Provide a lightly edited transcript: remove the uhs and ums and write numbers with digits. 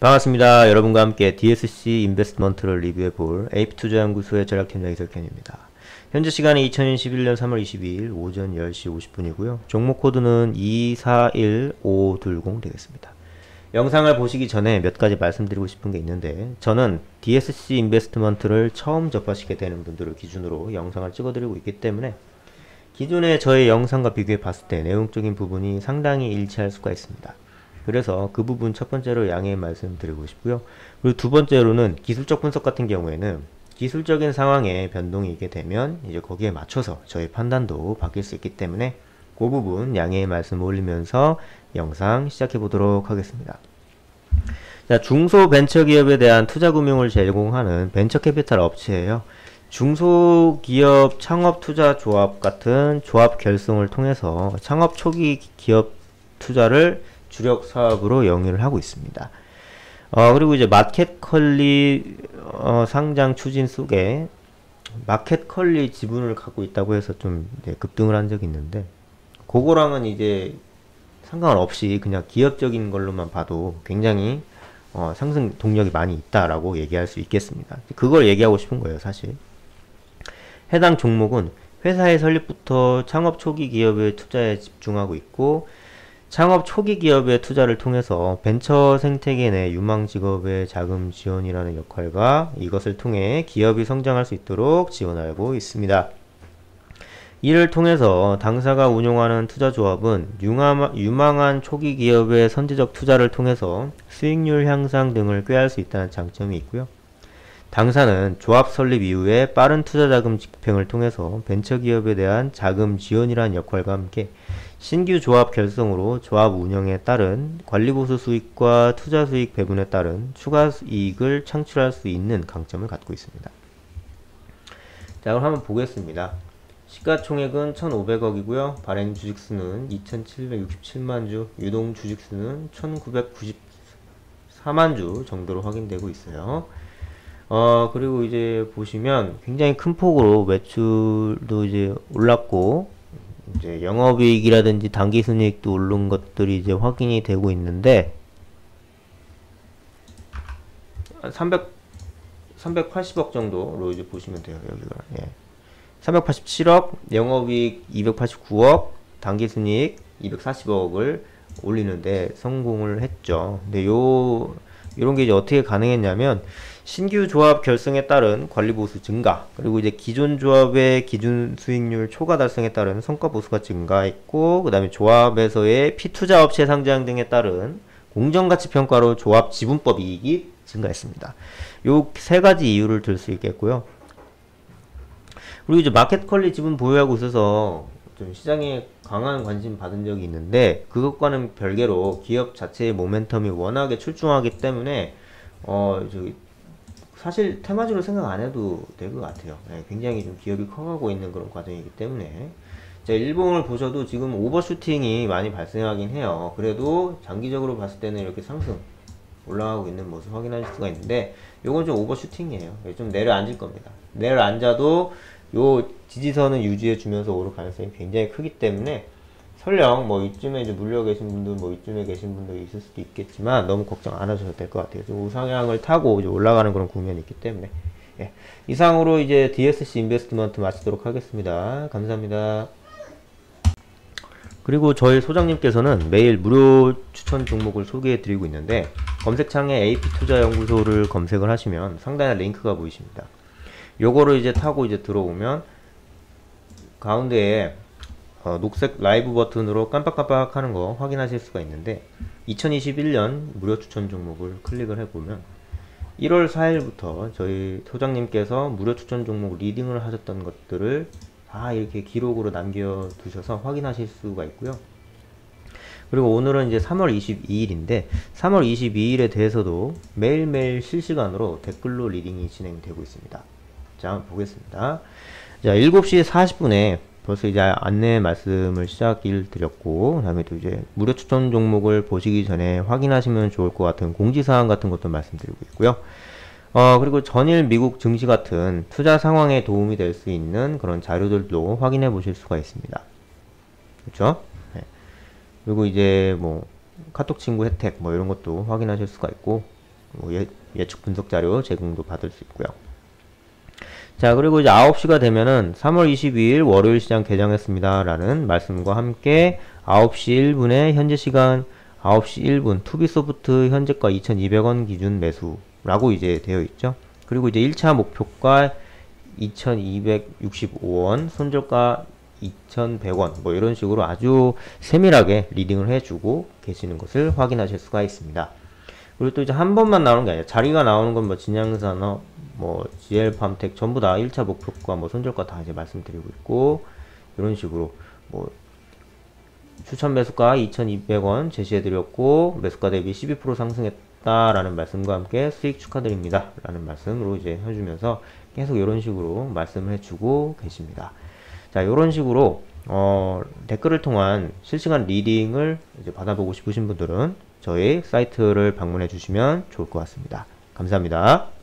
반갑습니다. 여러분과 함께 DSC 인베스트먼트를 리뷰해볼 AP투자연구소의 전략팀장 이석현입니다. 현재 시간이 2021년 3월 22일 오전 10시 50분이고요. 종목 코드는 241520 되겠습니다. 영상을 보시기 전에 몇 가지 말씀드리고 싶은 게 있는데, 저는 DSC 인베스트먼트를 처음 접하시게 되는 분들을 기준으로 영상을 찍어드리고 있기 때문에 기존의 저의 영상과 비교해 봤을 때 내용적인 부분이 상당히 일치할 수가 있습니다. 그래서 그 부분 첫 번째로 양해 말씀드리고 싶고요. 그리고 두 번째로는 기술적 분석 같은 경우에는 기술적인 상황에 변동이 있게 되면 이제 거기에 맞춰서 저희 판단도 바뀔 수 있기 때문에 그 부분 양해 말씀 올리면서 영상 시작해 보도록 하겠습니다. 자, 중소벤처기업에 대한 투자금융을 제공하는 벤처캐피탈 업체예요. 중소기업 창업투자조합 같은 조합 결성을 통해서 창업 초기 기업 투자를 주력 사업으로 영위를 하고 있습니다. 그리고 이제 마켓컬리 상장 추진 속에 마켓컬리 지분을 갖고 있다고 해서 좀 급등을 한 적이 있는데, 그거랑은 이제 상관없이 그냥 기업적인 걸로만 봐도 굉장히 상승 동력이 많이 있다라고 얘기할 수 있겠습니다. 그걸 얘기하고 싶은 거예요, 사실. 해당 종목은 회사의 설립부터 창업 초기 기업의 투자에 집중하고 있고, 창업 초기 기업의 투자를 통해서 벤처 생태계 내 유망 직업의 자금 지원이라는 역할과 이것을 통해 기업이 성장할 수 있도록 지원하고 있습니다. 이를 통해서 당사가 운용하는 투자조합은 유망한 초기 기업의 선제적 투자를 통해서 수익률 향상 등을 꾀할 수 있다는 장점이 있고요. 당사는 조합 설립 이후에 빠른 투자자금 집행을 통해서 벤처기업에 대한 자금 지원이라는 역할과 함께 신규 조합 결성으로 조합 운영에 따른 관리보수 수익과 투자 수익 배분에 따른 추가 이익을 창출할 수 있는 강점을 갖고 있습니다. 자, 그럼 한번 보겠습니다. 시가총액은 1,500억이고요. 발행 주식수는 2,767만주, 유동 주식수는 1,994만주 정도로 확인되고 있어요. 그리고 이제 보시면 굉장히 큰 폭으로 매출도 이제 올랐고, 이제 영업이익이라든지 당기순이익도 오른 것들이 이제 확인이 되고 있는데, 380억 정도로 이제 보시면 돼요, 여기가. 예. 387억, 영업이익 289억, 당기순이익 240억을 올리는데 성공을 했죠. 근데 요런 게 이제 어떻게 가능했냐면, 신규 조합 결성에 따른 관리보수 증가, 그리고 이제 기존 조합의 기준 수익률 초과 달성에 따른 성과보수가 증가했고, 그 다음에 조합에서의 피투자 업체 상장 등에 따른 공정가치평가로 조합 지분법 이익이 증가했습니다. 요 세 가지 이유를 들 수 있겠고요. 그리고 이제 마켓컬리 지분 보유하고 있어서 좀 시장에 강한 관심 받은 적이 있는데, 그것과는 별개로 기업 자체의 모멘텀이 워낙에 출중하기 때문에 사실 테마주로 생각 안 해도 될 것 같아요. 네, 굉장히 좀 기업이 커가고 있는 그런 과정이기 때문에. 자, 일봉을 보셔도 지금 오버슈팅이 많이 발생하긴 해요. 그래도 장기적으로 봤을 때는 이렇게 상승 올라가고 있는 모습 확인하실 수가 있는데, 요건 좀 오버슈팅이에요. 좀 내려앉을 겁니다. 내려앉아도 요 지지선은 유지해 주면서 오를 가능성이 굉장히 크기 때문에, 설령 뭐 이쯤에 이제 물려 계신 분들, 뭐 이쯤에 계신 분들 있을 수도 있겠지만 너무 걱정 안 하셔도 될 것 같아요. 좀 우상향을 타고 이제 올라가는 그런 국면이 있기 때문에. 예. 이상으로 이제 DSC 인베스트먼트 마치도록 하겠습니다. 감사합니다. 그리고 저희 소장님께서는 매일 무료 추천 종목을 소개해 드리고 있는데, 검색창에 AP투자연구소를 검색을 하시면 상단에 링크가 보이십니다. 요거를 이제 타고 이제 들어오면 가운데에 녹색 라이브 버튼으로 깜빡깜빡 하는 거 확인하실 수가 있는데, 2021년 무료 추천 종목을 클릭을 해보면 1월 4일부터 저희 소장님께서 무료 추천 종목 리딩을 하셨던 것들을 다 이렇게 기록으로 남겨두셔서 확인하실 수가 있고요. 그리고 오늘은 이제 3월 22일인데 3월 22일에 대해서도 매일매일 실시간으로 댓글로 리딩이 진행되고 있습니다. 자, 한번 보겠습니다. 자, 7시 40분에 벌써 이제 안내 말씀을 시작을 드렸고, 그 다음에 또 이제 무료 추천 종목을 보시기 전에 확인하시면 좋을 것 같은 공지사항 같은 것도 말씀드리고 있고요. 그리고 전일 미국 증시 같은 투자 상황에 도움이 될 수 있는 그런 자료들도 확인해 보실 수가 있습니다. 그렇죠? 네. 그리고 이제 뭐 카톡 친구 혜택 뭐 이런 것도 확인하실 수가 있고, 예측 분석 자료 제공도 받을 수 있고요. 자, 그리고 이제 9시가 되면은 3월 22일 월요일 시장 개장했습니다 라는 말씀과 함께 9시 1분에 현재 시간 9시 1분 투비소프트 현재가 2200원 기준 매수 라고 이제 되어 있죠. 그리고 이제 1차 목표가 2265원, 손절가 2100원 뭐 이런 식으로 아주 세밀하게 리딩을 해주고 계시는 것을 확인하실 수가 있습니다. 그리고 또 이제 한 번만 나오는 게 아니라 자리가 나오는 건 뭐 진양산업, 뭐 GL팜텍 전부 다 1차 목표가 뭐 손절가 다 이제 말씀드리고 있고, 이런 식으로 뭐 추천 매수가 2200원 제시해드렸고 매수가 대비 12% 상승했다라는 말씀과 함께 수익 축하드립니다 라는 말씀으로 이제 해주면서 계속 이런 식으로 말씀을 해주고 계십니다. 자, 이런 식으로 댓글을 통한 실시간 리딩을 이제 받아보고 싶으신 분들은 저희 사이트를 방문해 주시면 좋을 것 같습니다. 감사합니다.